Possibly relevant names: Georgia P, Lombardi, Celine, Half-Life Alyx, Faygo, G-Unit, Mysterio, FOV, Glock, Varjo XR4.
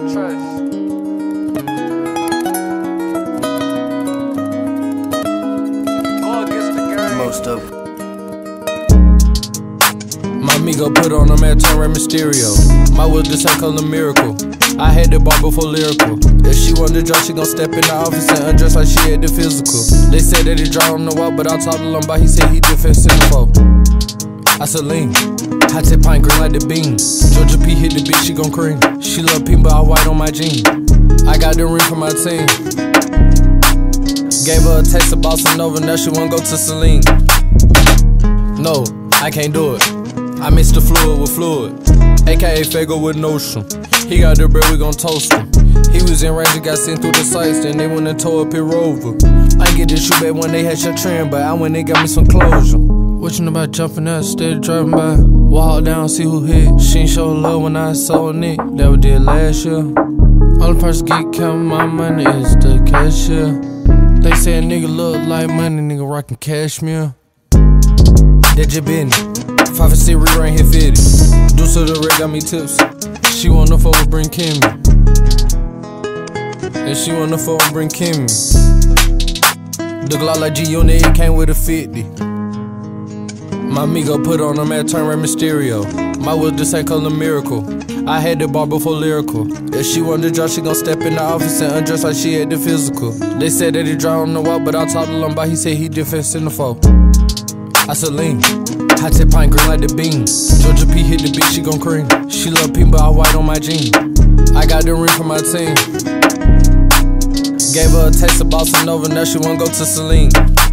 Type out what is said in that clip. I trust. Go against the game. Most of my amigo put on a match and ran Mysterio. My will just ain't called a miracle. I had the bar before lyrical. If she want to draw, she gon' step in the office and undress like she had the physical. They said that he draw on the wall, but I talked to Lombardi, he said he defensive info. I Celine, hot tip pine green like the beans. Georgia P hit the bitch, she gon' cream. She love pink, but I white on my jean. I got the ring for my team. Gave her a taste about some Nova, now she won't go to Celine. No, I can't do it. I mix the fluid with fluid, aka Faygo with notion. He got the bread, we gon' toast him. He was in range, he got sent through the sights, then they went and tore up his Rover. I get this shoe back when they had your trend, but I went and got me some closure. What you know about jumping out, steady driving by? Walk down, see who hit. She ain't show love when I sold it. That we did last year. Only person get counting my money is the cashier. They say a nigga look like money, nigga rockin' cashmere. That just been it. 5 and 6 re-rain hit 50. Deuce to the red got me tips. She wanna fuck with bring Kimmy. And she wanna fuck with bring Kimmy. The Glock like G-Unit, it came with a 50. My amigo put on a man, turn red Mysterio. My will just ain't called a miracle. I had the bar before lyrical. If she want to draw, she gon' step in the office and undress like she had the physical. They said that he draw on the wall, but I talked to Lombardi, he said he defensive info. I Celine, hot tip pine green like the beans. Georgia P hit the bitch, she gon' cream. She love pink, but I white on my jean. I got the ring for my team. Gave her a taste about some Nova, now she won't go to Celine.